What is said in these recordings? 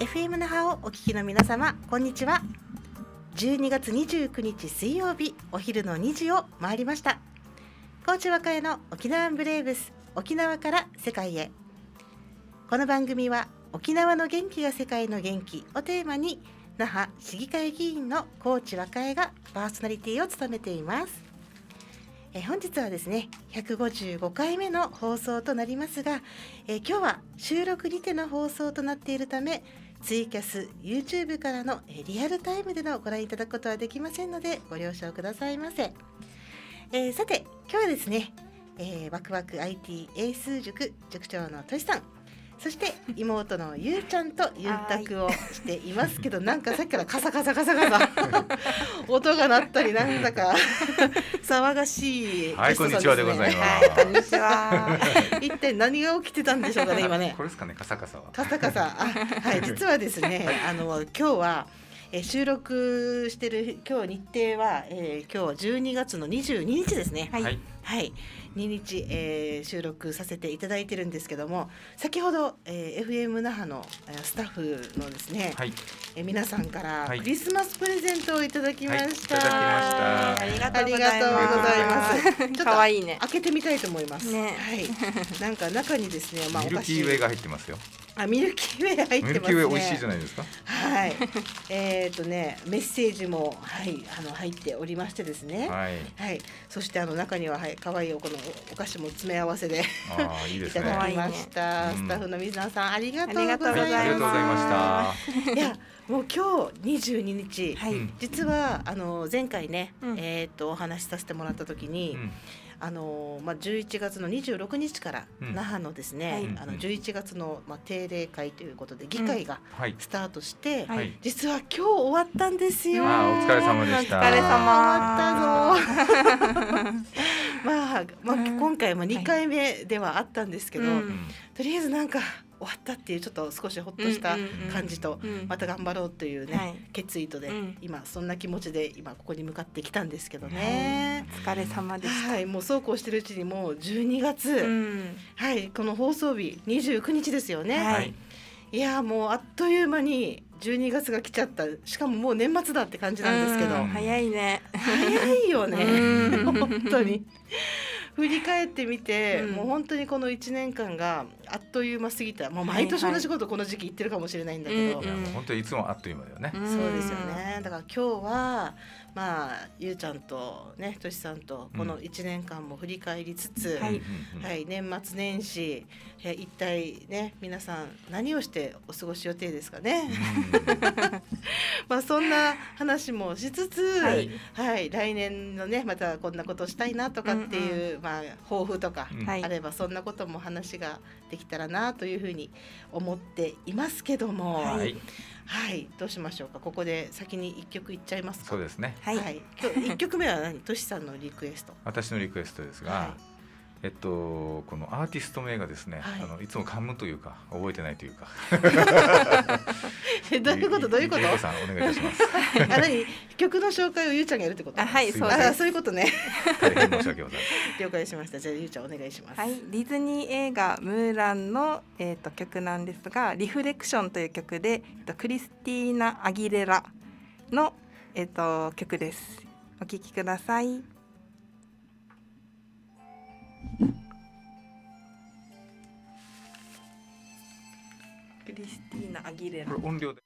FM 那覇をお聞きの皆様、こんにちは。12月29日水曜日、お昼の2時を回りました。高知和歌山の沖縄ブレーブス、沖縄から世界へ。この番組は沖縄の元気が世界の元気をテーマに、那覇市議会議員の高知和歌山がパーソナリティを務めています。本日はですね、155回目の放送となりますが、今日は収録にての放送となっているため、ツイキャス、YouTube からのリアルタイムでのご覧いただくことはできませんので、ご了承くださいませ。さて、今日はですね、ワクワク IT 英数塾塾長のとしさん、そして妹のゆうちゃんとゆうたくをしていますけど、なんかさっきからカサカサカサカサ音が鳴ったり、なんだか騒がしい。はい、こんにちはでございます。こんにちは。一体何が起きてたんでしょうかね、今ね。これですかね、カサカサは。カサカサ。はい、実はですね、今日は収録してる今日日程は、今日12月の22日ですね。はい。はい、2日、収録させていただいてるんですけども、先ほど、FM 那覇のスタッフのですね、はい、皆さんからクリスマスプレゼントをいただきました。ありがとうございます。ちょっと可愛いね。開けてみたいと思います。ね、はい。なんか中にですね、まあ、ミルキーウェイが入ってますよ。あ、ミルキーウェイ入ってますね。ミルキーウェイ美味しいじゃないですか。はい。ね、メッセージもはい入っておりましてですね。はい。はい。そして中にははい、可愛いこのお菓子も詰め合わせでいただきました。スタッフの水野さん、ありがとうございました。いや、もう今日22日、実は前回ね、お話しさせてもらった時に、まあ11月の26日から那覇のですね、11月のまあ定例会ということで議会がスタートして、実は今日終わったんですよ。お疲れ様でした。お疲れ様。終わったぞ。まあ今回も2回目ではあったんですけど、とりあえずなんか終わったっていう、ちょっと少しほっとした感じと、また頑張ろうというね決意とで、今そんな気持ちで今ここに向かってきたんですけどね。お疲れ様でした。はい、もうそうこうしてるうちにもう12月、はい、この放送日29日ですよね。はい、いやもうあっという間に12月が来ちゃった。しかももう年末だって感じなんですけど、早いね。早いよね。本当に振り返ってみて、もう本当にこの1年間があっという間すぎた。もう毎年同じことこの時期言ってるかもしれないんだけど、いやもう本当にいつもあっという間だよね。そうですよね。だから今日はまあゆうちゃんとね、としさんとこの1年間も振り返りつつ、はい、年末年始一体ね、皆さん何をしてお過ごし予定ですかね。まあそんな話もしつつ、はい、はい、来年のねまたこんなことしたいなとかっていう、まあ抱負とかあれば、そんなことも話ができたらなというふうに思っていますけども。はい。はい、どうしましょうか。ここで先に一曲いっちゃいますか。そうですね。はい。今日一曲目は何？としさんのリクエスト。私のリクエストですが、はい、このアーティスト名がですね、はい、いつも噛むというか覚えてないというか。どういうこと、どういうこと。ゆうこさん、お願いいたします。あ、何、曲の紹介をゆうちゃんがやるってこと。あ、はい、そうです。そういうことね。大変申し訳ございません。了解しました。じゃあゆうちゃんお願いします。はい、ディズニー映画ムーランの曲なんですが、リフレクションという曲で、Christina Aguileraの曲です。お聞きください。Christina Aguilera。音量で。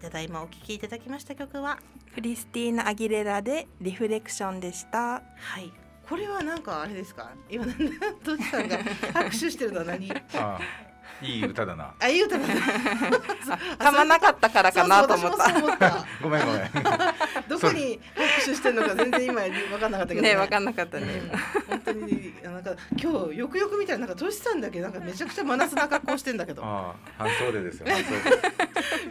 ただいまお聴きいただきました曲はChristina Aguileraでリフレクションでした。はい、これはなんかあれですか、今とちさんが拍手してるのは何？ああ、いい歌だな。あ、いい歌だな。噛まなかったからかなと思った。ごめんごめん。どこに拍手してるのか全然今分かんなかったけどね。分かんなかったね。本当になんか今日よくよく見たらなんかとちさんだけなんかめちゃくちゃ真夏な格好してんだけど。ああ、半袖ですよ。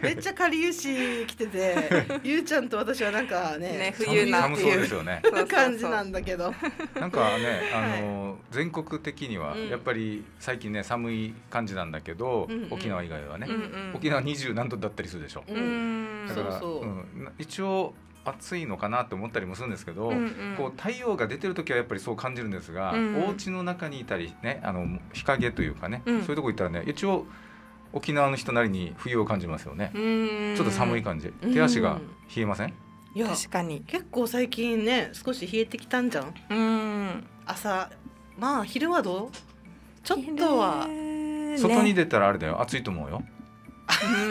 めっちゃかりゆし着てて、ゆうちゃんと私はなんかね、冬なっていう感じなんだけど、なんかね、全国的にはやっぱり最近ね寒い感じなんだけど、沖縄以外はね、沖縄20何度だったりするでしょ。だから一応暑いのかなと思ったりもするんですけど、こう太陽が出てる時はやっぱりそう感じるんですが、お家の中にいたりね、日陰というかね、そういうとこ行ったらね、一応沖縄の人なりに冬を感じますよね。ちょっと寒い感じ。手足が冷えません？いや、確かに。結構最近ね、少し冷えてきたんじゃん。朝、まあ昼はどう？ちょっとは、ね、外に出たらあれだよ、暑いと思うよ。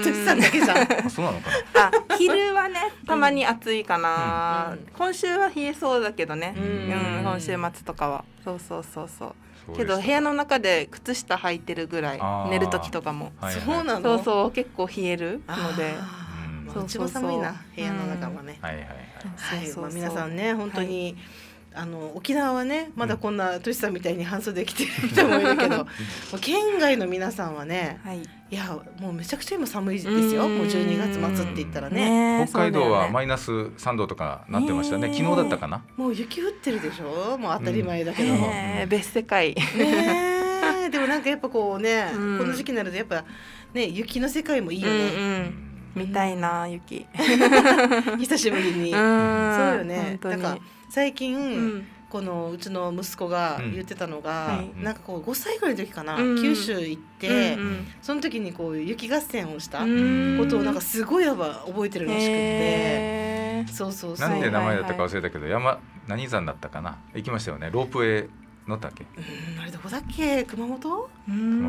とちさんだけじゃん。そうなのかな。あ、昼はね、たまに暑いかな。今週は冷えそうだけどね。今週末とかは。そうそうそうそう。けど部屋の中で靴下履いてるぐらい、寝る時とかもそうなの、そうそう、結構冷えるので、うちも寒いな、部屋の中はね。皆さんね、本当に沖縄はね、まだこんなとちさんみたいに半袖着てる人もいるけど、県外の皆さんはね、いやもうめちゃくちゃ今寒いですよ。もう12月末って言ったらね、北海道はマイナス3度とかなってましたね。昨日だったかな。もう雪降ってるでしょ。もう当たり前だけど、別世界ね。でもなんかやっぱこうね、この時期になるとやっぱね、雪の世界もいいよね。みたいな、雪久しぶりに。そうよね。なんか最近このうちの息子が言ってたのが、なんかこう5歳ぐらいの時かな、九州行ってその時にこう雪合戦をしたことをなんかすごい覚えてるらしくて、そうそうそう。なんで名前だったか忘れたけど、山何山だったかな、行きましたよね。ロープウェイ乗ったっけ。あれどこだっけ、熊本？熊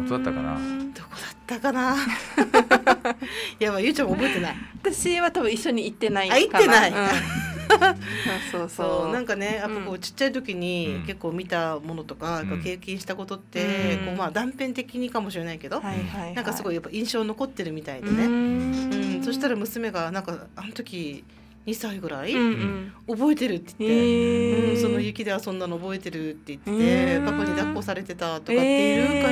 本だったかな。どこだったかな。いや、まあゆうちゃんも覚えてない。私は多分一緒に行ってないかな。行ってない。そうそう、なんかね、やっぱこうちっちゃい時に結構見たものとか、経験したことって、こうまあ断片的にかもしれないけど、なんかすごいやっぱ印象残ってるみたいでね。そしたら娘がなんかあの時2歳ぐらい覚えてるって言って、その雪で遊んだの覚えてるって言って、パパに抱っこされてたとかって言うか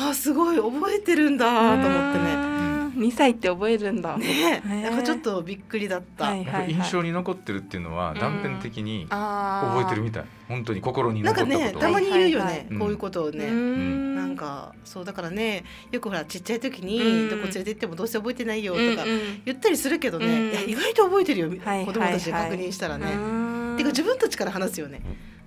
ら、ああすごい覚えてるんだと思ってね。2歳って覚えるんだね。なんかちょっとびっくりだった。印象に残ってるっていうのは断片的に覚えてるみたい。本当に心に残ったことなんかね、たまに言うよね、こういうことをね。なんかそうだからね、よくほらちっちゃい時にどこ連れて行ってもどうせ覚えてないよとか言ったりするけどね、意外と覚えてるよ、子供たちで確認したらね。てか自分たちから話すよね。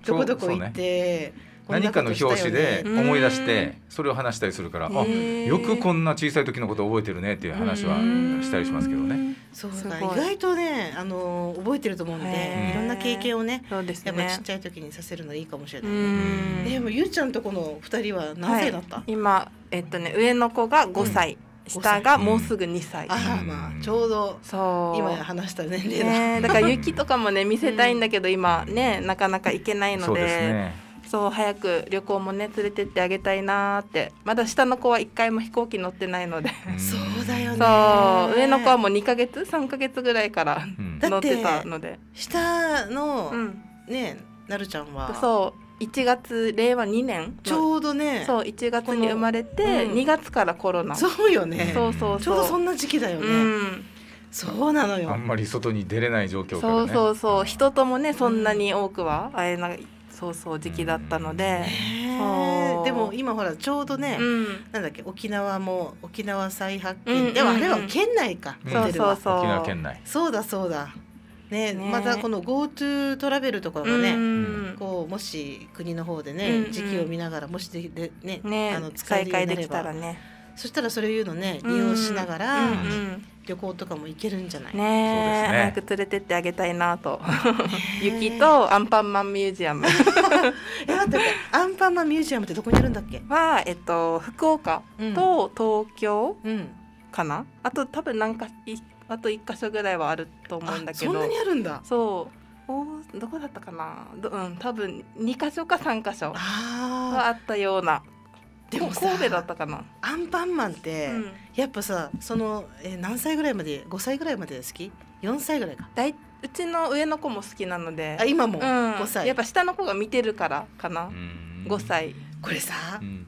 どこどこ行って何かの表紙で思い出してそれを話したりするから、あ、よくこんな小さい時のこと覚えてるねっていう話はしたりしますけどね。そうだ、意外とね、覚えてると思うんで、いろんな経験をね、やっぱちっちゃい時にさせるのいいかもしれない。でもゆうちゃんとこの2人は何歳だった？今上の子が5歳、下がもうすぐ2歳。ああ、まあちょうど今話した年齢だ。だから雪とかもね見せたいんだけど、今ねなかなか行けないので。そう、早く旅行もね連れてってあげたいなーって。まだ下の子は1回も飛行機乗ってないので。そうだよね。そう、上の子はもう2ヶ月3ヶ月ぐらいから乗ってたので。下のね、なるちゃんはそう1月令和2年ちょうどね、そう1月に生まれて2月からコロナ。そうよね。そうそうそう、ちょうどそんな時期だよね。そうなのよ。あんまり外に出れない状況からね。そうそうそう、人ともねそんなに多くは会えない。そうそう、時期だったので。でも今ほらちょうどね、なんだっけ、沖縄も沖縄再発見。でもあれは県内か。そうそうそう。沖縄県内。そうだそうだ。ね、またこの GoTo トラベルとかもね、こうもし国の方でね時期を見ながらもしでね、使い換えできたらね。そしたらそれいうのね利用しながら。旅行とかも行けるんじゃない？ねえ、早く連れてってあげたいなと。雪とアンパンマンミュージアム。アンパンマンミュージアムってどこにあるんだっけ？は福岡と東京かな。あと多分なんかあと1か所ぐらいはあると思うんだけど。そんなにあるんだ。そうどこだったかな、多分2か所か3か所はあったような。でも神戸だったかな。アンパンマンって、やっぱさ、その、何歳ぐらいまで、5歳ぐらいまで好き？ 4 歳ぐらいか。うちの上の子も好きなので。あ、今も、5歳。やっぱ下の子が見てるからかな。5歳。これさ、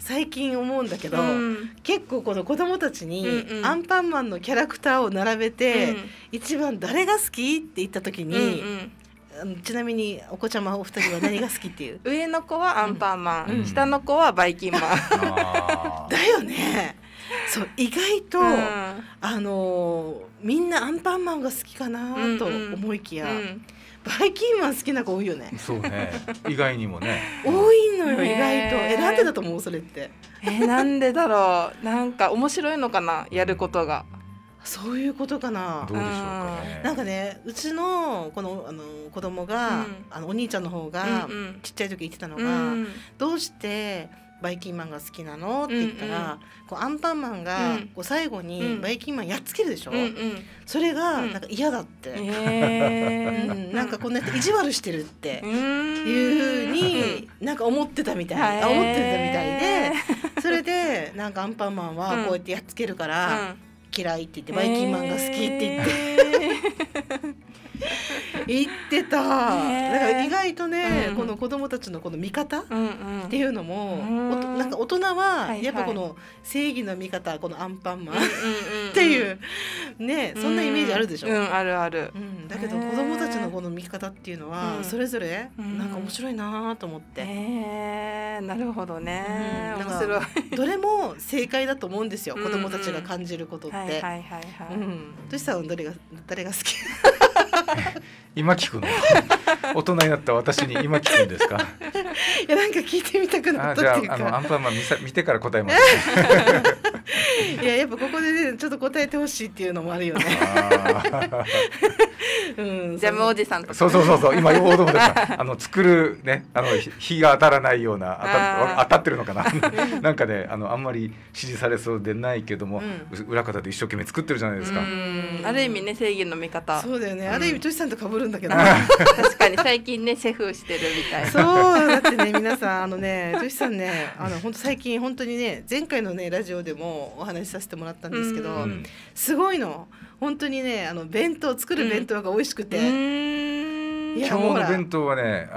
最近思うんだけど、結構この子供たちにアンパンマンのキャラクターを並べて、一番誰が好きって言った時に、ちなみにお子ちゃまお二人は何が好きっていう？上の子はアンパンマン、下の子はバイキンマン。だよね。そう意外と、みんなアンパンマンが好きかなと思いきや、バイキンマン好きな子多いよね。そうね。意外にもね。多いのよ意外と。なんでだと思うそれって。なんでだろう。なんか面白いのかな、やることが。そういうことかな。どうでしょうかね。なんかね、うちのこの子供が、お兄ちゃんの方がちっちゃい時言ってたのが、どうしてバイキンマンが好きなのって言ったら、こうアンパンマンがこう最後にバイキンマンやっつけるでしょ。それがなんか嫌だって、なんかこんなやって意地悪してるっていうふうになんか思ってたみたい、思ってたみたいで、それでなんかアンパンマンはこうやってやっつけるから嫌いって言って、バイキンマンが好きって言って。言ってた。だから意外とね、この子供たちのこの見方っていうのも、なんか大人はやっぱこの正義の見方、このアンパンマンっていうね、そんなイメージあるでしょ。あるある。だけど子供たちのこの見方っていうのはそれぞれなんか面白いなと思って。なるほどね。面白い。どれも正解だと思うんですよ。子供たちが感じることって。はいはいはい。トシさんは誰が好き？今聞くの。大人になった私に今聞くんですか。いや、なんか聞いてみたくなったっていうか。じゃあアンパンマン見てから答えます。いや、やっぱここでね、ちょっと答えてほしいっていうのもあるよね。ジャムおじさんとか。そう今王道でした。作るね、日が当たらないような、当たってるのかな。なんかね、あんまり支持されそうでないけども、裏方で一生懸命作ってるじゃないですか。ある意味ね、正義の味方。そうだよね。ある意味トシさんと被るんだけど。確かに最近ね、シェフしてるみたいな。そうだってね、皆さんトシさんね、本当最近本当にね、前回のねラジオでもお話しさせてもらったんですけど、すごいの本当にね、弁当作る弁当が美味しくて。今日の弁当はね、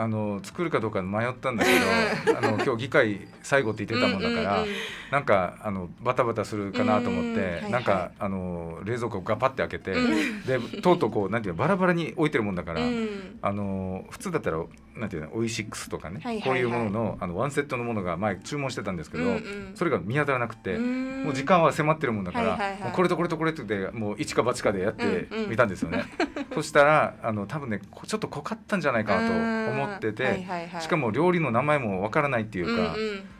作るかどうか迷ったんだけど、今日議会最後って言ってたもんだから、なんかバタバタするかなと思って、なんか冷蔵庫をガパッて開けて、でとうとうこうなんていうの、バラバラに置いてるもんだから、普通だったらなんていうの、オイシックスとかね、こういうもののワンセットのものが前注文してたんですけど、それが見当たらなくて、もう時間は迫ってるもんだから、これとこれとこれってもう一か八かでやってみたんですよね。そしたら多分ね、ちょっと濃かったんじゃないかと思ってて、しかも料理の名前もわからないっていうか、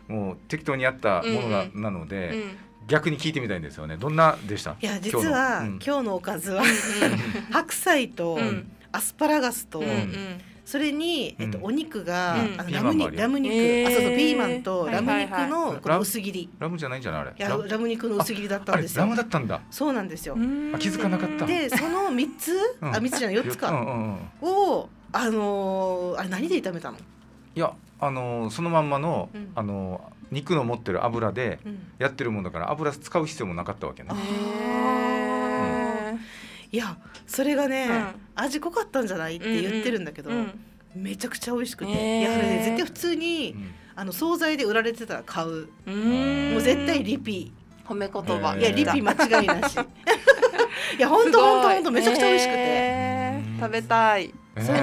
もう適当にやったものなので、逆に聞いてみたいんですよね。どんなでした？いや、実は今日のおかずは白菜とアスパラガスと、それにお肉がラム肉、あ、そうそう、ピーマンとラム肉の薄切り。ラムじゃないんじゃない、あれ。いや、ラム肉の薄切りだったんですよ。ラムだったんだ。そうなんですよ。気づかなかった。で、その4つかをあれ何で炒めたの？いや、そのまんまの肉の持ってる油でやってるもんだから、油使う必要もなかったわけね。いや、それがね、味濃かったんじゃないって言ってるんだけど、めちゃくちゃ美味しくて、いや、あれね、絶対普通に惣菜で売られてたら買う。もう絶対リピ。褒め言葉。いや、リピ間違いなし。いや、ほんとめちゃくちゃ美味しくて食べたい。そう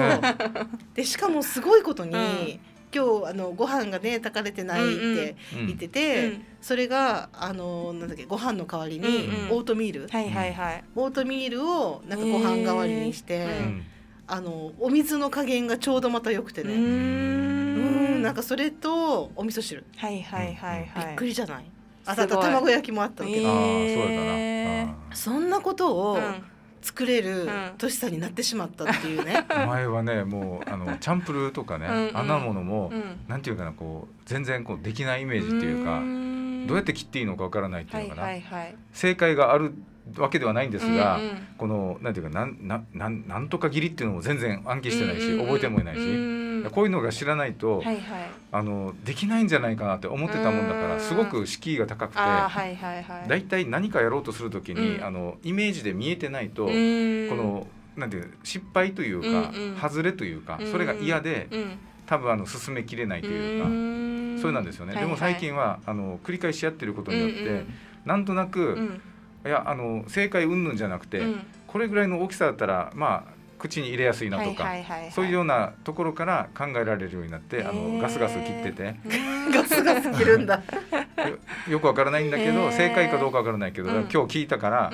で、しかもすごいことに、今日ご飯がね炊かれてないって言ってて、それがなんだっけ、ご飯の代わりにオートミール、オートミールをなんかご飯代わりにして、お水の加減がちょうどまた良くてね、なんかそれとお味噌汁、びっくりじゃない？あと卵焼きもあったんだけど、そんなことを作れるトシさんになってしまったっていうね。前はね、もうチャンプルーとかね、あんなものもなんていうかな、こう全然こうできないイメージっていうか、どうやって切っていいのかわからないっていうのかな。正解があるわけではないんですが、うんうん、このなんていうかなんとか義理っていうのも全然暗記してないし、うんうん、覚えてもいないし、うんうん、こういうのが知らないと、はいはい、できないんじゃないかなって思ってたもんだから、すごく敷居が高くて、だいたい何かやろうとするときに、うん、イメージで見えてないと、うん、このなんていう失敗というか、うんうん、外れというか、それが嫌で、うん、多分進めきれないというか、うん、そうなんですよね。はいはい、でも最近は繰り返しやってることによって、うんうん、なんとなく、うんいや正解云々じゃなくて、うん、これぐらいの大きさだったらまあ口に入れやすいなとか、そういうようなところから考えられるようになって、ガスガス切っててガスガス切るんだよくわからないんだけど、正解かどうかわからないけど、今日聞いたから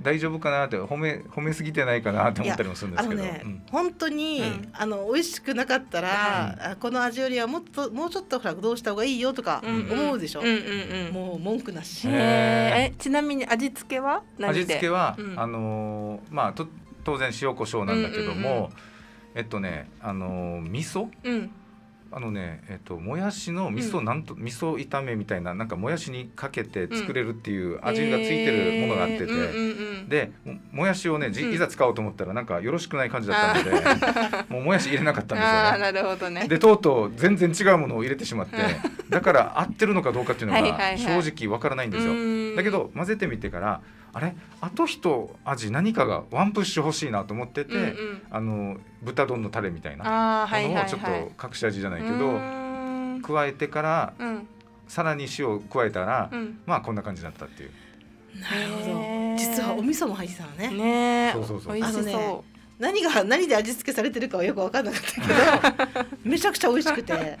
大丈夫かなって、褒めすぎてないかなって思ったりもするんですけど、本当に美味しくなかったらこの味よりはもうちょっとどうした方がいいよとか思うでしょ。もう文句なし。ちなみに味付けは味付けはまあ当然塩コショウなんだけども、味噌、うん、もやしの味噌炒めみたいな、なんかもやしにかけて作れるっていう味がついてるものがあってて、でもやしをねいざ使おうと思ったらなんかよろしくない感じだったので、もうもやし入れなかったんですよね。なるほどね。でとうとう全然違うものを入れてしまってだから合ってるのかどうかっていうのが正直わからないんですよ。だけど混ぜてみてから、あれあと一味何かがワンプッシュ欲しいなと思ってて、うんうん、豚丼のタレみたいなものをちょっと隠し味じゃないけど加えてから、うん、さらに塩を加えたら、うん、まあこんな感じだったっていう。なるほど。実はお味噌も入ってたのね。ねえ。そうそうそう。美味しそう。何で味付けされてるかはよく分かんなかったけどめちゃくちゃ美味しくて、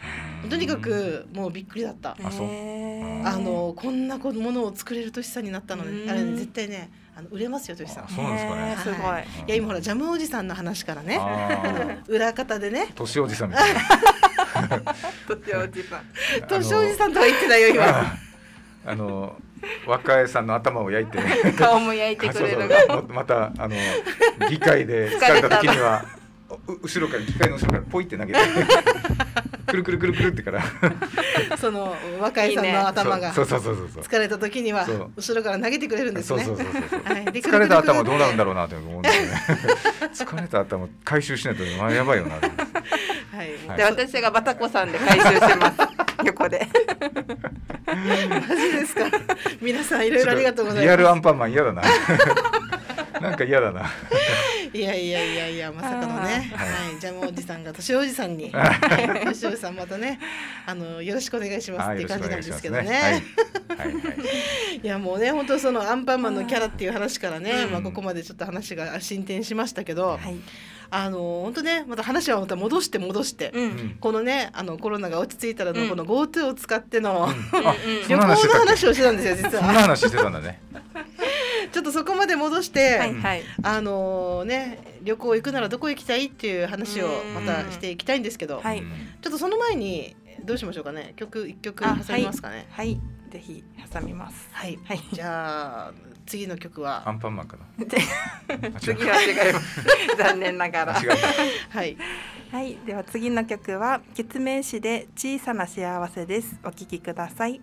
とにかくもうびっくりだった。こんなものを作れるとしさになったので、あれ絶対ね売れますよとしさん。そうなんですかね。すごい。いや今ほらジャムおじさんの話からね、裏方でね年おじさんみたいな年おじさんとは言ってないよ今。若江さんの頭を焼いて顔も焼いてくれるがまた議会で疲れた時には後ろから議会の後ろからポイって投げてくるくるくるくるってからその若江さんの頭が疲れた時には後ろから投げてくれるんですね。疲れた頭どうなるんだろうなと思うんですね。疲れた頭回収しないとやばいよな。で私がバタコさんで回収してます横で。マジですか。皆さんいろいろありがとうございます。リアルアンパンマン嫌だな。なんか嫌だな。いやいやいやいや、まさかのね、はい、ジャムおじさんが年おじさんに、年おじさんまたね、よろしくお願いしますっていう感じなんですけどね。いやもうね、本当そのアンパンマンのキャラっていう話からね、まあここまでちょっと話が進展しましたけど。はい、本当ね、また話はまた戻して、このねコロナが落ち着いたらのこの GoTo を使っての旅行の話をしてたんですよ実は。そんな話してたんだね。ちょっとそこまで戻して、旅行行くならどこ行きたいっていう話をまたしていきたいんですけど、はい、ちょっとその前にどうしましょうかね。1曲挟みますかね。はい、ぜひ挟みます。はい、はい、じゃあ次の曲はアンパンマンかな。次は違います。残念ながら。はい、はい、では次の曲はケツメイシで小さな幸せです。お聴きください。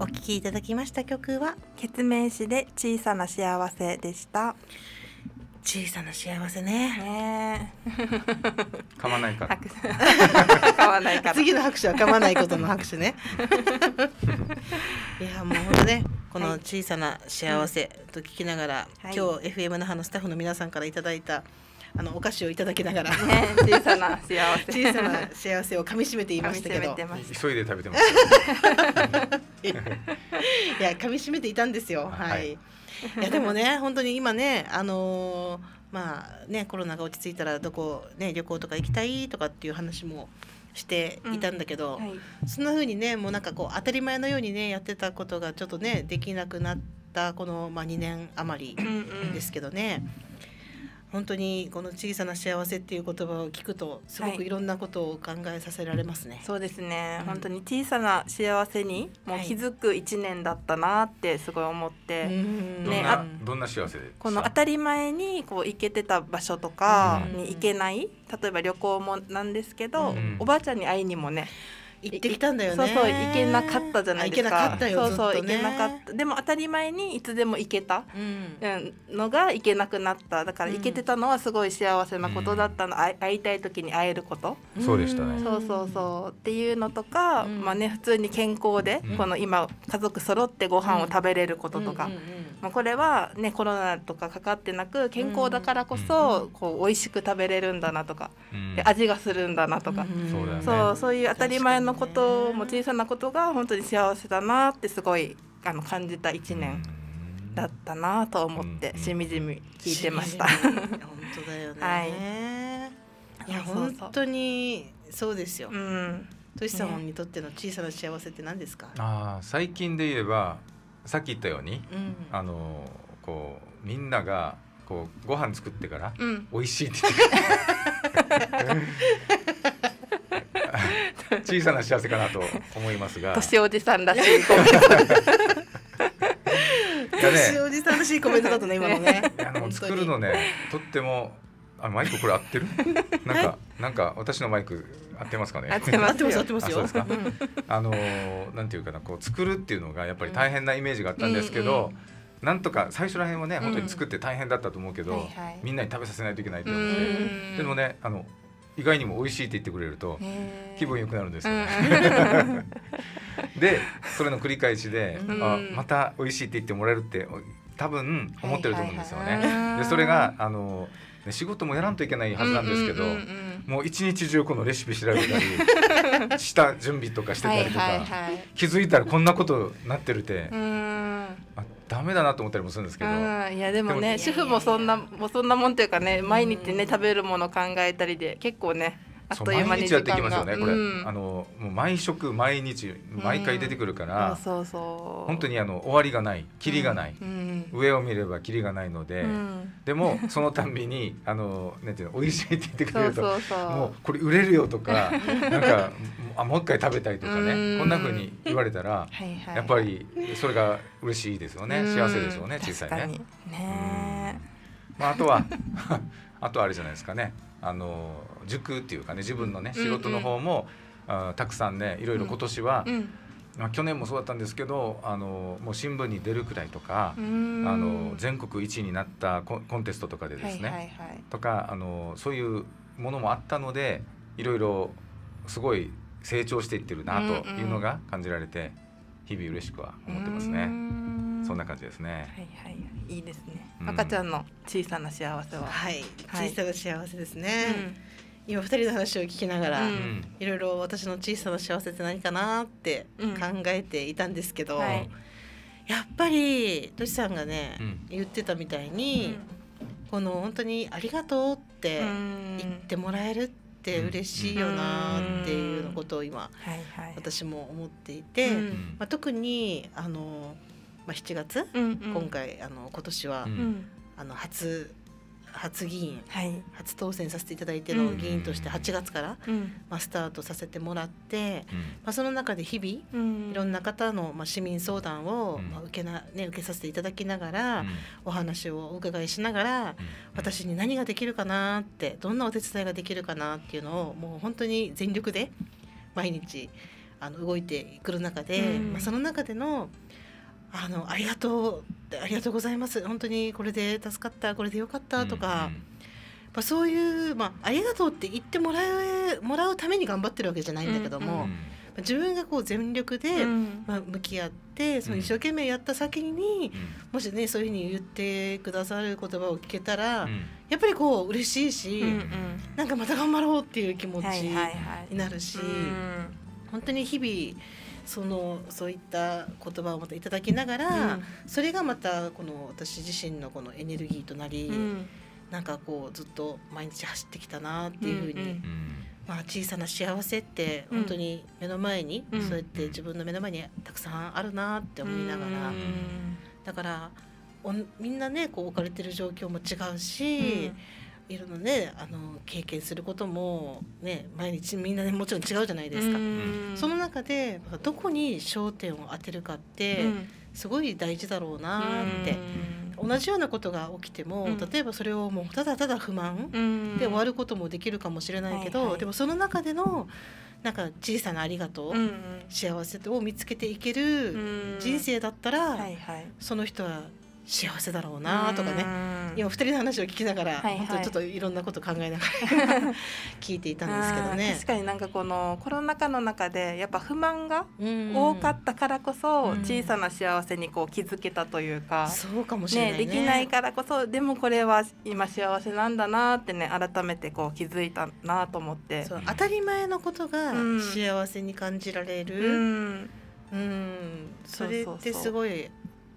お聴きいただきました曲はケツメイシで小さな幸せでした。小さな幸せね。噛まないから。噛まないから。次の拍手は噛まないことの拍手ね。いやもう本当ね、この小さな幸せと聞きながら、はい、今日 FM 那覇のスタッフの皆さんからいただいたお菓子をいただきながら、ね、小さな幸せ、小さな幸せを噛み締めていましたけど、急いで食べてます。いや噛み締めていたんですよ。はい。はいいやでもね本当に今ねまあねコロナが落ち着いたらどこね旅行とか行きたいとかっていう話もしていたんだけど、うんはい、そんな風にねもうなんかこう当たり前のようにねやってたことがちょっとねできなくなったこの、まあ、2年余りですけどね、うん、本当にこの小さな幸せっていう言葉を聞くとすごくいろんなことを考えさせられますね、はい、そうですね、うん、本当に小さな幸せにもう気づく1年だったなってすごい思って、はいね、どんな幸せでこの当たり前にこう行けてた場所とかに行けない、うん、例えば旅行もなんですけど、うん、おばあちゃんに会いにもね行ってきたんだよね。そうそう行けなかったじゃないですか。でも当たり前にいつでも行けたのが行けなくなった。だから行けてたのはすごい幸せなことだったの、うん、会いたい時に会えること、うん、そうでしたね。そうそうそうっていうのとか、うん、まあね普通に健康で、うん、この今家族揃ってご飯を食べれることとか、まあこれはねコロナとかかかってなく健康だからこそこう美味しく食べれるんだなとか、うん、で味がするんだなとか、うん、そうだよね。そういう当たり前のことも小さなことが本当に幸せだなってすごい感じた1年だったなと思ってしみじみ聞いてました。本当だよね。はい、いや本当にそうですよ。うん、としさんにとっての小さな幸せって何ですか？ね、ああ最近で言えばさっき言ったように、うん、こうみんながこうご飯作ってから美味しいって言って。小さな幸せかなと思いますが、年おじさんらしいコメント年おじさんらしいコメントだったね今のね。作るのねとってもマイクこれ合ってる？なんか私のマイク合ってますかね？合ってます合ってますよ。なんていうかなこう作るっていうのがやっぱり大変なイメージがあったんですけど、なんとか最初らへんはね本当に作って大変だったと思うけど、みんなに食べさせないといけないと思って、でもね意外にも美味しいって言ってくれると気分良くなるんですよ。でそれの繰り返しで、あまた美味しいって言ってもらえるって多分思ってると思うんですよね。でそれが仕事もやらんといけないはずなんですけど、もう一日中このレシピ調べたりした準備とかしてたりとか、気づいたらこんなことになってるってダメだなと思ったりもするんですけど、いやでもね主婦もそんなもんというかね、毎日ね食べるもの考えたりで結構ねあっという間に時間が毎日やってきますよねこれ。もう毎食毎日毎回出てくるから、本当に終わりがないキリがない、上を見ればキリがないので、でもそのたんびになんていうの美味しいって言ってくれると、もうこれ売れるよとかなんかもう一回食べたいとかね、こんな風に言われたらやっぱりそれが嬉しいですよね。幸せですよね小さいね。あとはあれじゃないですかね、塾っていうかね自分のね仕事の方もたくさんねいろいろ今年は去年もそうだったんですけど、もう新聞に出るくらいとか、全国1位になったコンテストとかでですねとかそういうものもあったので、いろいろすごい成長していってるなというのが感じられて、日々嬉しくは思ってますね。そんな感じですね。はいはい、いいですね。赤ちゃんの小さな幸せは、はい、小さな幸せですね。今2人の話を聞きながら、いろいろ私の小さな幸せって何かなって考えていたんですけど、やっぱりとしさんがね言ってたみたいに、この本当にありがとうって言ってもらえるって嬉しいよなっていうことを今私も思っていて、特に7月今回今年は初議員、はい、初当選させていただいての議員として8月から、スタートさせてもらって、その中で日々、いろんな方の、市民相談を、受けさせていただきながら、お話をお伺いしながら、私に何ができるかなってどんなお手伝いができるかなっていうのをもう本当に全力で毎日動いてくる中で、まあ、その中でのありがとうございます本当にこれで助かったこれでよかったとか、うんうん、まあ、そういう、まあ、ありがとうって言ってもらうために頑張ってるわけじゃないんだけども、うんうん、まあ、自分がこう全力で、うん、まあ、向き合ってその一生懸命やった先に、うん、もしねそういうふうに言ってくださる言葉を聞けたら、うん、やっぱりこう嬉しいし、うんうん、なんかまた頑張ろうっていう気持ちになるし、本当に日々そういった言葉をまたいただきながら、うん、それがまたこの私自身のこのエネルギーとなり、うん、なんかこうずっと毎日走ってきたなっていうふうに、うんうん、まあ、小さな幸せって本当に目の前に、うん、そうやって自分の目の前にたくさんあるなって思いながら、うん、だからみんなねこう置かれてる状況も違うし、うん、いろんなね経験することも、ね、毎日みんなねもちろん違うじゃないですか。その中でどこに焦点を当てるかってすごい大事だろうなって。同じようなことが起きても、例えばそれをもうただただ不満で終わることもできるかもしれないけど、はいはい、でもその中でのなんか小さなありがとう、幸せを見つけていける人生だったら、はいはい、その人は幸せだろうなとかね、今2人の話を聞きながら、はいはい、本当ちょっといろんなこと考えながら聞いていたんですけどね。確かになんかこのコロナ禍の中でやっぱ不満が多かったからこそ小さな幸せにこう気づけたというか、そうかもしれないね。できないからこそでもこれは今幸せなんだなってね、改めてこう気づいたなと思って。そう、当たり前のことが幸せに感じられる、それってすごい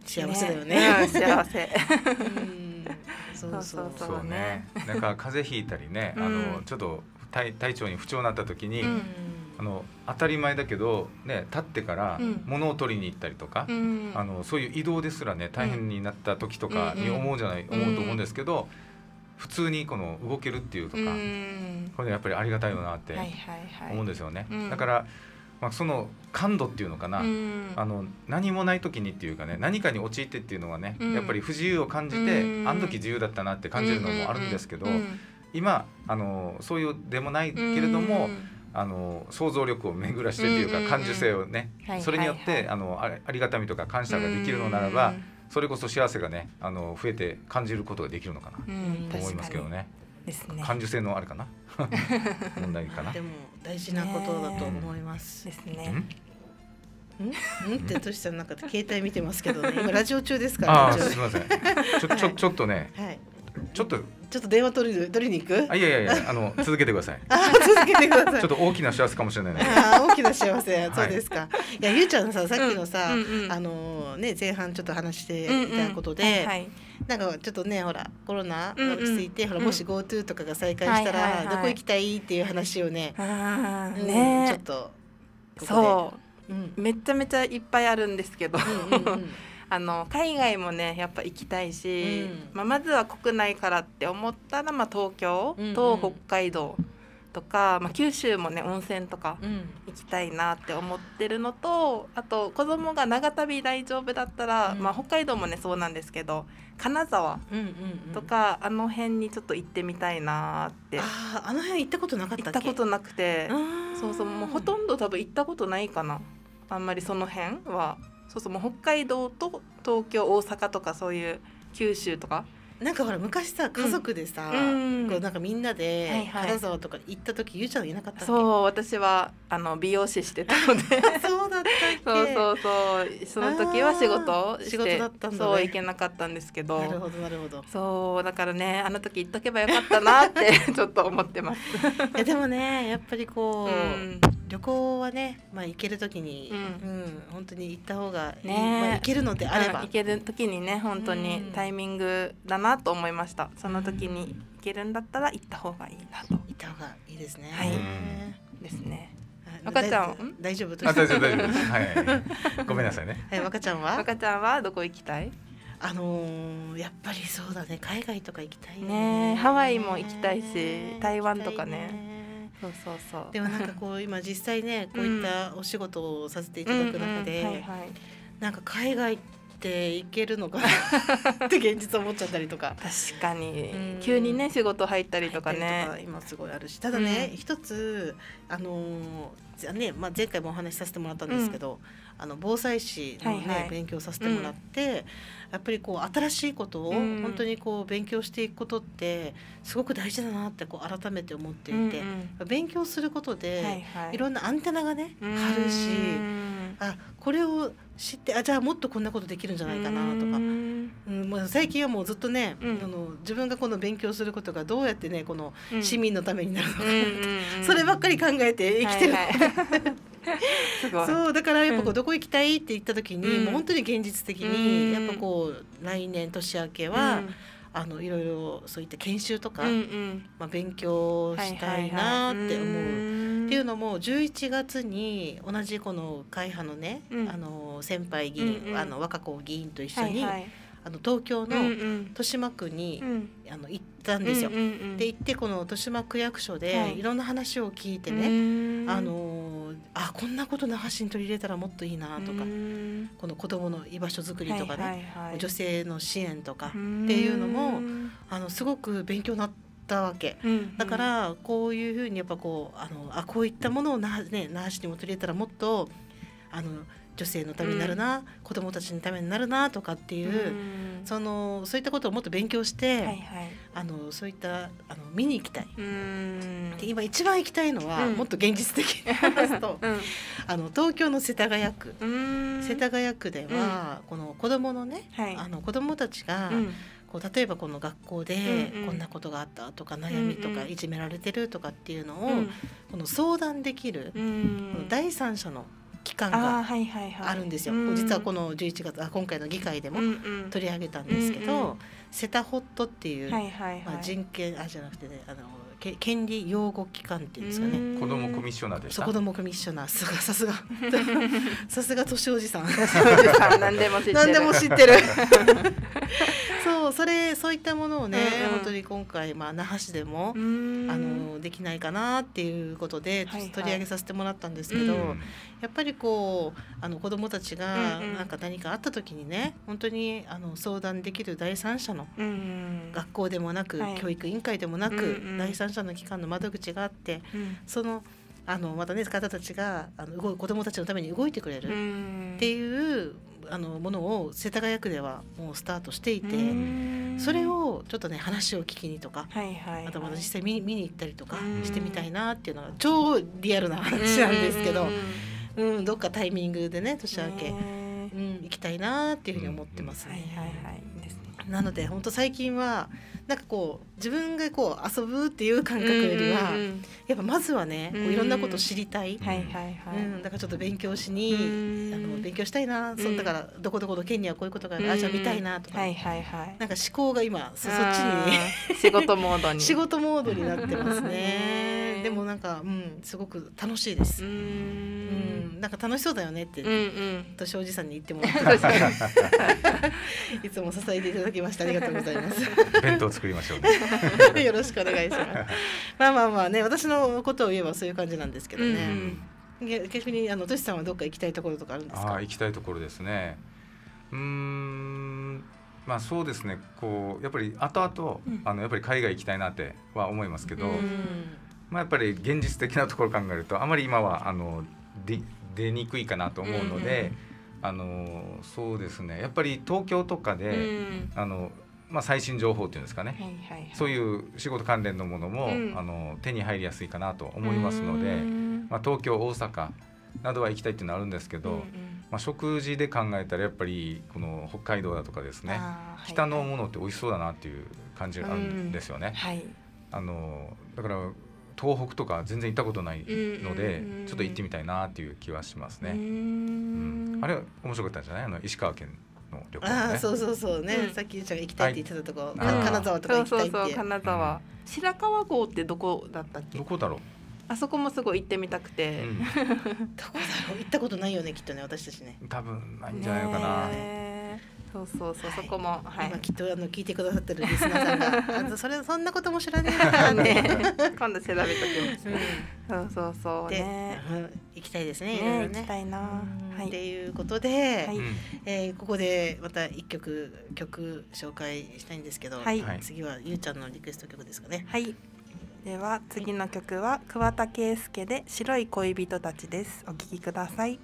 幸せだよね。幸せ。そうね。なんか風邪ひいたりね、ちょっと体調に不調になった時に、当たり前だけどね、立ってから物を取りに行ったりとか、そういう移動ですらね大変になった時とかに思うと思うんですけど、普通にこの動けるっていうとか、これやっぱりありがたいよなって思うんですよね。だから。まあ、その感度っていうのかな、何もない時にっていうかね、何かに陥ってっていうのはね、やっぱり不自由を感じて、あの時自由だったなって感じるのもあるんですけど、今そういうでもないけれども、想像力を巡らしてっていうか感受性をね、それによってありがたみとか感謝ができるのならば、それこそ幸せがね増えて感じることができるのかなと思いますけどね。感受性のあれかな問題かな。でも大事なことだと思います。ですね。ってとしさんなんか携帯見てますけどね。今ラジオ中ですから。あ、すみません。ちょっとね。ちょっと電話取りに行く？あ、いや続けてください。続けてください。ちょっと大きな幸せかもしれないね。大きな幸せ、そうですか。いや、ゆうちゃんさ、さっきのさ、ね、前半ちょっと話していたことで、なんかちょっとね、ほらコロナ落ち着いて、ほらもし GoTo とかが再開したらどこ行きたいっていう話をね、ちょっとそうめちゃめちゃいっぱいあるんですけど。海外もねやっぱ行きたいし、まずは国内からって思ったら、東京と北海道とか、九州もね温泉とか行きたいなって思ってるのと、あと子供が長旅大丈夫だったら、北海道もねそうなんですけど金沢とかあの辺にちょっと行ってみたいなって。あの辺行ったことなかったっけ？行ったことなくて、そうもうほとんど多分行ったことないかな、あんまりその辺は。もう北海道と東京大阪とかそういう九州とか。なんかほら昔さ家族でさ、こうなんかみんなで金沢とか行った時、ゆうちゃんいなかったっけ？そう、私は美容師してたのでそうだったっけ？そうその時は仕事だったんだね。そう行けなかったんですけど。なるほどなるほど。そうだからね、あの時行っとけばよかったなってちょっと思ってます。いやでもねやっぱりこう、旅行はね、まあ行ける時に、本当に行った方がいい、まあ行けるのであれば、行ける時にね本当にタイミングだな。なと思いました。その時に行けるんだったら行った方がいいなと。行った方がいいですね。はい。ですね。若ちゃん大丈夫です。大丈夫です。はい。ごめんなさいね。はい、若ちゃんは？若ちゃんはどこ行きたい？やっぱりそうだね。海外とか行きたいね。ハワイも行きたいし、台湾とかね。そう。でもなんかこう今実際ねこういったお仕事をさせていただく中で、なんか海外。ていけるのかなって現実思っちゃったりとか確かに急にね仕事入ったりとかね今すごいあるし、ただね一つね、まあ、前回もお話しさせてもらったんですけど、防災士のね勉強させてもらってやっぱりこう新しいことを本当にこう勉強していくことってすごく大事だなってこう改めて思っていて、勉強することでいろんなアンテナがね張るし、あ、これを知って、あ、じゃあもっとこんなことできるんじゃないかなとか、もう最近はもうずっとね、自分がこの勉強することがどうやってねこの市民のためになるのかそればっかり考えて生きてるそうだからやっぱこうどこ行きたいって言った時に、もう本当に現実的にやっぱこう来年年明けは、いろいろそういった研修とか、まあ、勉強したいなって思う。っていうのも11月に同じこの会派のね、先輩議員、若子議員と一緒に、東京の豊島区に、行ったんですよ。で行ってこの豊島区役所でいろんな話を聞いてね、あ、こんなこと那覇市に取り入れたらもっといいなとか、この子どもの居場所づくりとかね、女性の支援とかっていうのもすごく勉強になったわけ。だからこういうふうにやっぱこうこういったものを那覇、ね、那覇市にも取り入れたらもっと女性のためになるな、子どもたちのためになるなとかっていう、そういったことをもっと勉強して、そういった見に行きたい。で今一番行きたいのは、もっと現実的に話すと東京の世田谷区、では、この子どものね、子どもたちが、例えばこの学校でこんなことがあったとか、悩みとかいじめられてるとかっていうのを、この相談できる第三者の期間があるんですよ。実はこの11月今回の議会でも取り上げたんですけど、セタホットっていう、まあ人権じゃなくてね、権利擁護機関っていうんですかね。子どもコミッショナーでした。子どもコミッショナー、さすが年おじさん。何でも知ってる。そういったものをね、本当に今回那覇市でもできないかなっていうことで取り上げさせてもらったんですけど、やっぱりこう子どもたちが何かあった時にね、本当に相談できる第三者の、学校でもなく教育委員会でもなく第三者の機関の窓口があって、そのまたね方たちが子どもたちのために動いてくれるっていうものを世田谷区ではもうスタートしていて、それをちょっとね話を聞きにとか、あとまた実際見に行ったりとかしてみたいなっていうのが超リアルな話なんですけど、どっかタイミングでね年明け、行きたいなっていうふうに思ってますね。なので本当最近はなんかこう自分がこう遊ぶっていう感覚よりは、やっぱまずはねいろんなこと知りたい、だからちょっと勉強しに勉強したいな、だからどこどこの県にはこういうことがある、じゃあ見たいなとか、なんか思考が今そっちに仕事モードになってますね。でもなんかすごく楽しいです。なんか楽しそうだよねって年おじさんに言ってもらっていつも支えていただきました。ありがとうございます。弁当作りましょうねよろしくお願いします。まあね、私のことを言えばそういう感じなんですけどね。逆にとしさんはどっか行きたいところとかあるんですか？行きたいところですね。まあそうですね、こうやっぱり後々やっぱり海外行きたいなっては思いますけど、まあやっぱり現実的なところを考えるとあまり今は出にくいかなと思うので、そうですね、やっぱり東京とかで、まあ、最新情報っていうんですかね、そういう仕事関連のものも、手に入りやすいかなと思いますので、まあ、東京大阪などは行きたいっていうのはあるんですけど、まあ、食事で考えたらやっぱりこの北海道だとかですね、北のものって美味しそうだなっていう感じがあるんですよね。だから東北とか全然行ったことないので、ちょっと行ってみたいなっていう気はしますね。あれ面白かったんじゃない？石川県の旅行ね。そうね、さっきゆうちゃんが行きたいって言ってたとこ、金沢とか行きたいって。金沢、白川郷ってどこだったっけ？どこだろう？あそこもすごい行ってみたくて。どこだろう？行ったことないよね、きっとね、私たちね。多分ないんじゃないのかな。そうそうそう、はい、そこも、はい、今きっと聞いてくださってるリスナーさんがそんなことも知らないからね今度調べときます、うん、そうそうそうね、行きたいですね、ね、行きたいな、はい、っていうことで、はい、ここでまた一曲紹介したいんですけど、はい、次はゆうちゃんのリクエスト曲ですかね。はい、では次の曲は桑田佳祐で白い恋人たちです。お聴きください。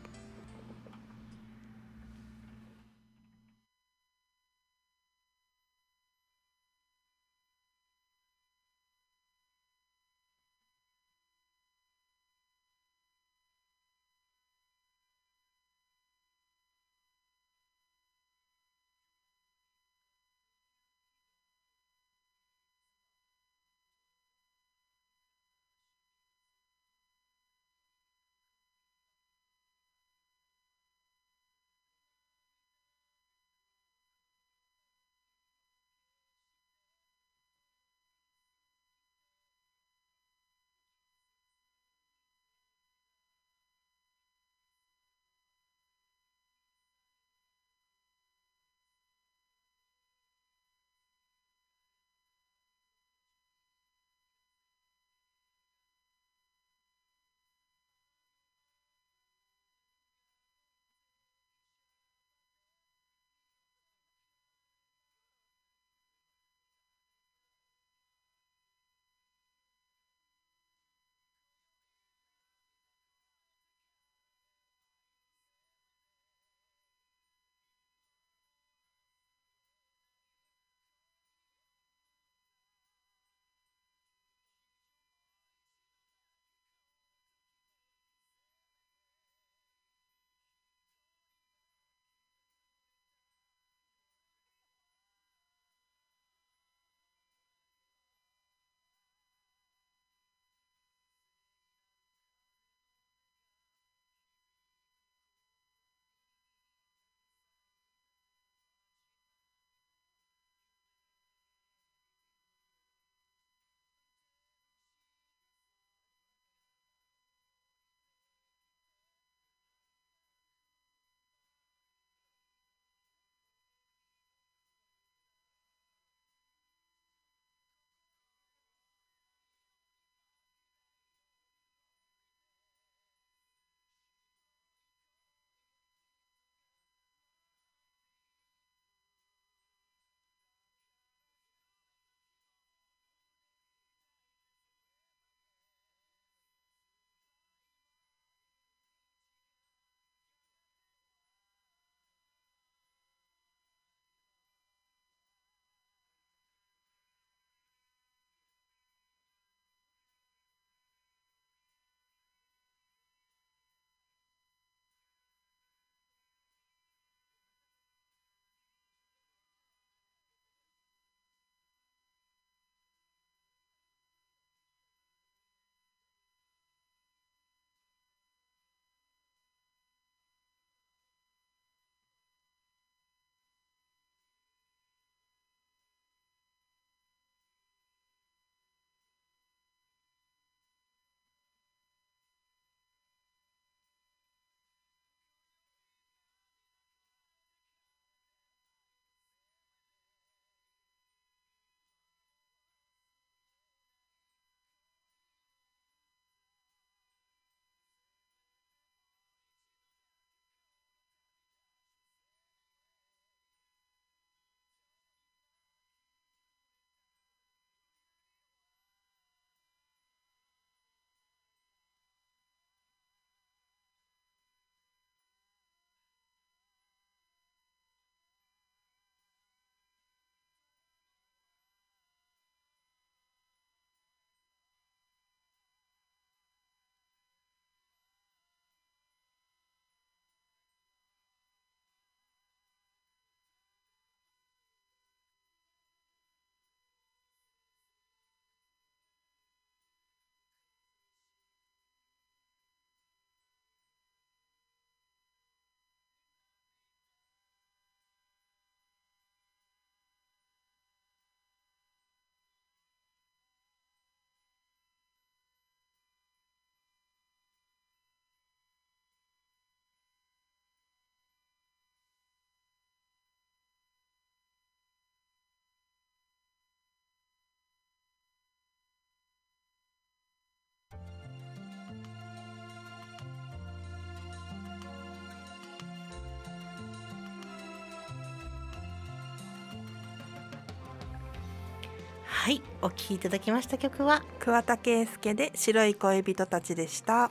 はい、お聴きいただきました曲は桑田佳祐で白い恋人たちでした。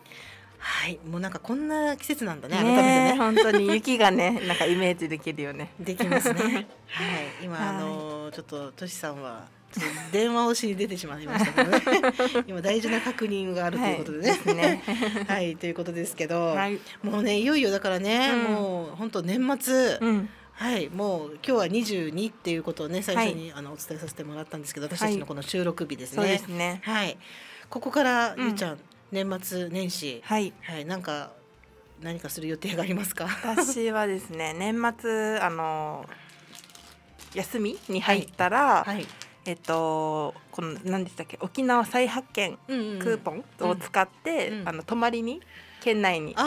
はい、もうなんかこんな季節なんだね。改めてね、本当に雪がね、なんかイメージできるよね。できますね。はい、今ちょっととしさんは電話越しに出てしまいましたけどね。今大事な確認があるということでね。はい、はい、ということですけど、はい、もうねいよいよだからね、うん、もう本当年末。うんはい、もう今日は22っていうことをね最初に、はい、お伝えさせてもらったんですけど、私たちのこの収録日ですね。そうですね。はい、ここから、うん、ゆうちゃん年末年始、はいはい、何かする予定がありますか？私はですね年末休みに入ったら、はいはい、この何でしたっけ、沖縄再発見クーポンを使って、うん、泊まりに県内にそう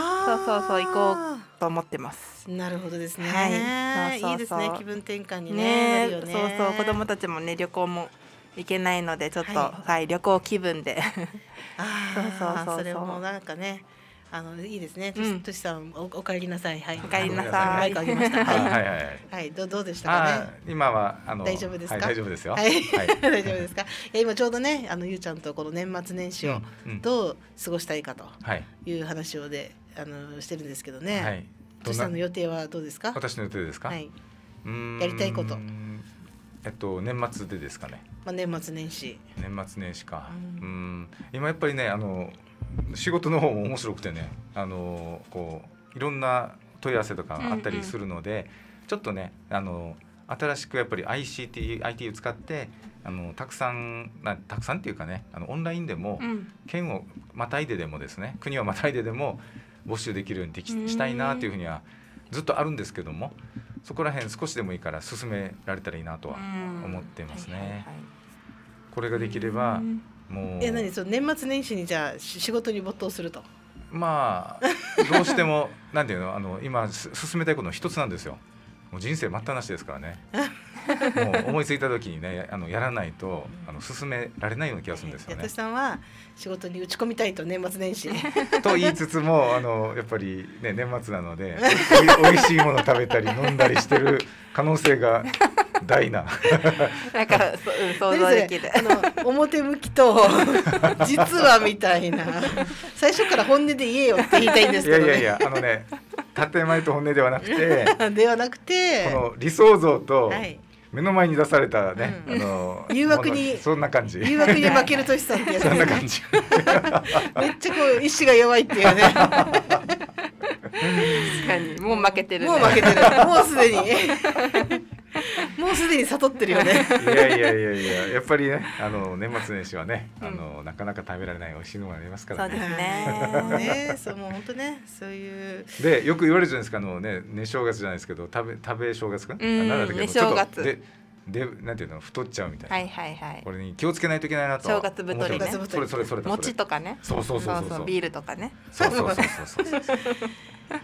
行こうと思ってます。なるほどですね。はい、いいですね、気分転換にね。そうそう、子供たちもね旅行も行けないのでちょっと、はいはい、旅行気分で。そうそれもなんかね。いいですね。としさん、お帰りなさい。はい。お帰りなさい。はい、どうでしたかね。今は大丈夫ですか。大丈夫ですよ。大丈夫ですか。今ちょうどね、ゆうちゃんとこの年末年始をどう過ごしたいかという話をでしてるんですけどね。としさんの予定はどうですか。私の予定ですか。はい。やりたいこと。年末でですかね。まあ年末年始。年末年始か。今やっぱりね仕事の方も面白くてね、こういろんな問い合わせとかあったりするので、うん、うん、ちょっとね新しくやっぱり IT を使ってたくさんっていうかねオンラインでも、うん、県をまたいででもですね、国をまたいででも募集できるようにしたいなというふうにはずっとあるんですけども、そこら辺少しでもいいから進められたらいいなとは思ってますね。これができれば、何その年末年始にじゃあ仕事に没頭すると、まあどうしてもなんていうの今進めたいことの一つなんですよ。もう人生待ったなしですからね。もう思いついた時にねやらないと進められないような気がするんですよね。私さんは仕事に打ち込みたいと年末年始と言いつつもやっぱりね年末なのでおいしいもの食べたり飲んだりしてる可能性が。大な。なんか想像できる。表向きと実はみたいな。最初から本音で言えよって言いたいんですけどね。いやね、建前と本音ではなくて、この理想像と目の前に出されたね、誘惑にそんな感じ。誘惑に負けるとしさんってやつ。そんな感じ。めっちゃこう意志が弱いっていうね。確かにもう負けてる。もう負けてる。もうすでに。もうすでに悟ってるよね。いややっぱりね年末年始はねなかなか食べられない美味しいのがありますからね。そうですね。そうもう本当ねそういう。でよく言われるじゃないですかね正月じゃないですけど食べ正月か。ね正月。でなんていうの太っちゃうみたいな。これに気をつけないといけないなと。正月太りね。それ餅とかね。そうビールとかね。そう。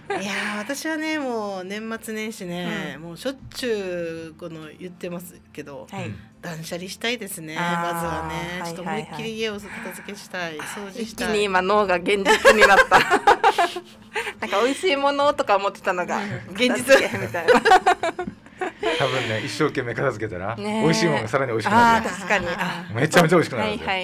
いや私はねもう年末年始ね、うん、もうしょっちゅう言ってますけど、はい、断捨離したいですね。まずはねちょっと思いっきり家を片付けしたい、掃除したい。一気に今脳が現実になったなんか美味しいものとか思ってたのが現実みたいな多分ね一生懸命片付けたら美味しいものがさらに美味しくなる。確かにめちゃめちゃ美味しくなる。は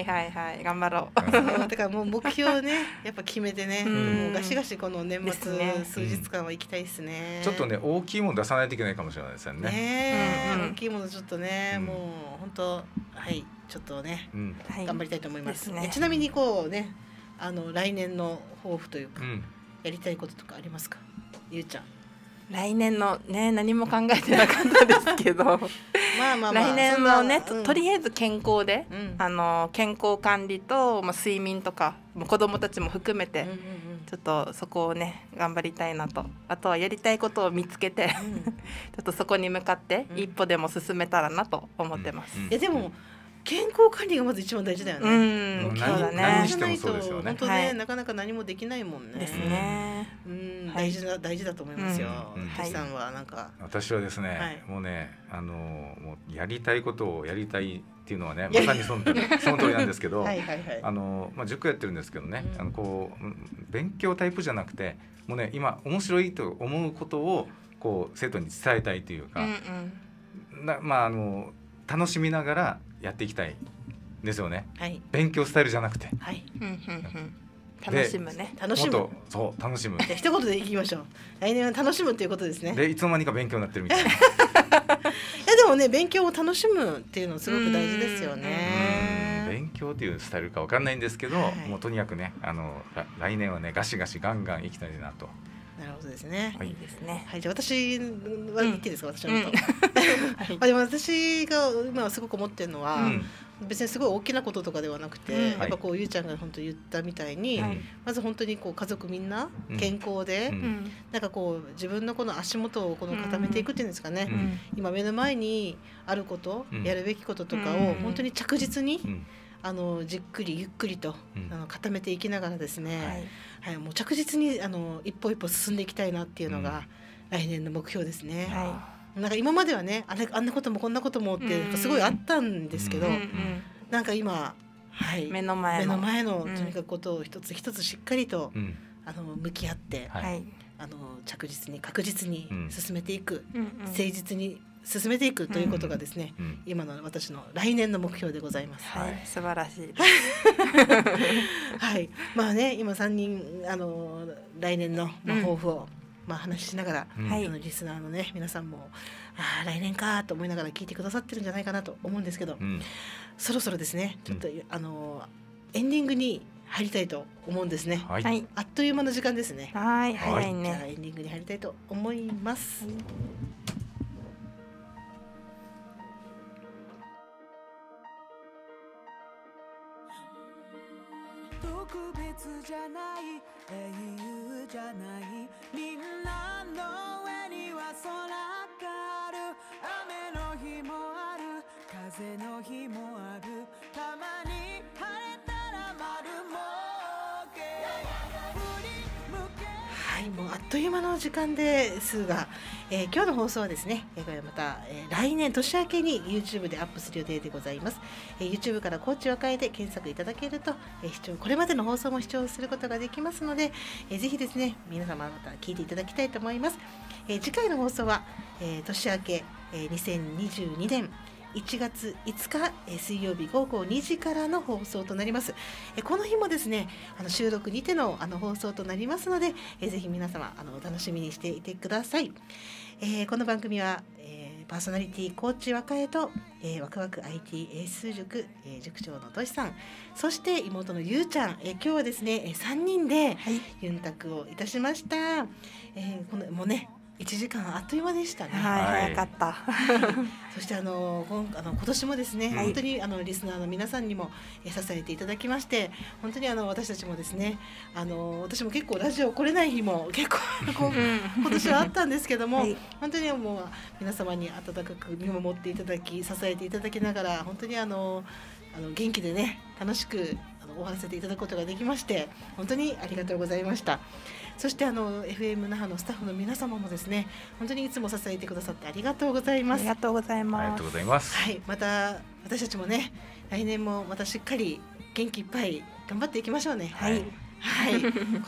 い頑張ろう。だからもう目標をねやっぱ決めてねもうガシガシこの年末数日間は行きたいですね。ちょっとね大きいもの出さないといけないかもしれないですよね。大きいものちょっとねもう本当はいちょっとね頑張りたいと思います。ちなみにこうね来年の抱負というかやりたいこととかありますかゆうちゃん。来年のね何も考えてなかったですけど来年のねとりあえず健康で、うん、健康管理と、まあ、睡眠とか子どもたちも含めてちょっとそこをね頑張りたいなと、あとはやりたいことを見つけて、うん、ちょっとそこに向かって一歩でも進めたらなと思ってます。でも健康管理がまず一番大事だよね。何してもそうですよね。本当ね、なかなか何もできないもんね。ですね。大事だと思いますよ。私さんはなんか。私はですね、もうね、もうやりたいことをやりたいっていうのはね、まさにその通りなんですけど、まあ塾やってるんですけどね、こう勉強タイプじゃなくて、もうね、今面白いと思うことをこう生徒に伝えたいというか、まあ楽しみながら。やっていきたいんですよね、はい、勉強スタイルじゃなくて、はい、楽しむね、楽しむ、もっとそう楽しむ、じゃあ一言でいきましょう、来年は楽しむということですね。でいつの間にか勉強になってるみたいな。いやでもね、勉強を楽しむっていうのすごく大事ですよね。勉強っていうスタイルかわかんないんですけど、はい、もうとにかくね、来年はねガシガシガンガンいきたいなと。なるほどですね。いいですね。はい、じゃあ私は言っていいですか、私のこと。でも私が今すごく思ってるのは、別にすごい大きなこととかではなくて、やっぱこうゆうちゃんが本当言ったみたいに、まず本当にこう家族みんな健康で、なんかこう自分のこの足元をこの固めていくっていうんですかね。今目の前にあること、やるべきこととかを本当に着実に。じっくりゆっくりと、固めていきながらですね、はい、はい、もう着実に一歩一歩進んでいきたいなっていうのが来年の目標ですね。はい、なんか今まではね、あんなこともこんなこともってすごいあったんですけど、なんか今、はい、目の前のとにかくことを一つ一つしっかりと、向き合って、はい、着実に確実に進めていく、誠実に進めていくということがですね、今の私の来年の目標でございます。はい、素晴らしい。はい、まあね、今3人来年の抱負を話しながら、リスナーのね皆さんもあ来年かと思いながら聞いてくださってるんじゃないかなと思うんですけど、そろそろですね、ちょっとエンディングに入りたいと思うんですね。はい、あっという間の時間ですね。はい、早いね。じゃあエンディングに入りたいと思います。特別じゃない英雄じゃない、みんなの上には空がある、雨の日もある、風の日もある、たまに晴れたら丸儲け。はい、もうあっという間の時間ですが、今日の放送はですね、これまた、来年年明けに YouTube でアップする予定でございます。YouTube からコーチ若いで検索いただけると、視聴これまでの放送も視聴することができますので、ぜひですね皆様また聞いていただきたいと思います。次回の放送は、年明け、2022年1月5日、水曜日午後2時からの放送となります。この日もですね、収録にての放送となりますので、ぜひ皆様お楽しみにしていてください。この番組は、パーソナリティコーチ若江と、ワクワク IT 英数塾、塾長のとしさん、そして妹のゆうちゃん、今日はですね3人でユンタクをいたしました。このもうね1時間あっという間でしたね。はい、早かった。そして今年もですね、本当にリスナーの皆さんにも支えていただきまして、本当に私たちもですね、私も結構ラジオ来れない日も結構今年はあったんですけども、はい、本当にもう皆様に温かく見守っていただき、支えていただきながら、本当に元気でね楽しく終わらせていただくことができまして、本当にありがとうございました。そしてFM 那覇のスタッフの皆様もですね、本当にいつも支えてくださってありがとうございます。ありがとうございます。はい、また私たちもね来年もまたしっかり元気いっぱい頑張っていきましょうね。はい、はい、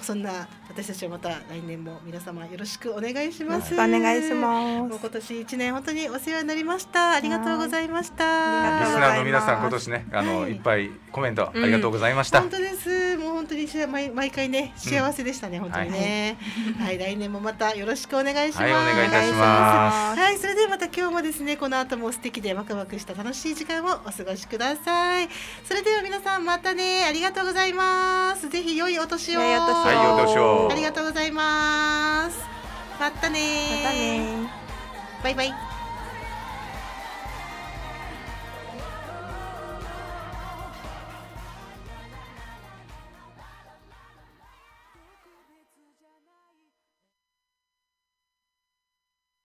そんな私たちはまた来年も皆様よろしくお願いします。お願いします。もう今年1年本当にお世話になりました。ありがとうございました。リスナーの皆さん、今年ねいっぱいコメントありがとうございました。本当です。もう本当に毎回ね幸せでしたね、本当にね。はい、来年もまたよろしくお願いします。はい、お願いいたします。はい、それではまた今日もですね、この後も素敵でワクワクした楽しい時間をお過ごしください。それでは皆さんまたね、ありがとうございます。ぜひ良いお年を。はい、お年を。ありがとうございます。またね。またね。バイバイ。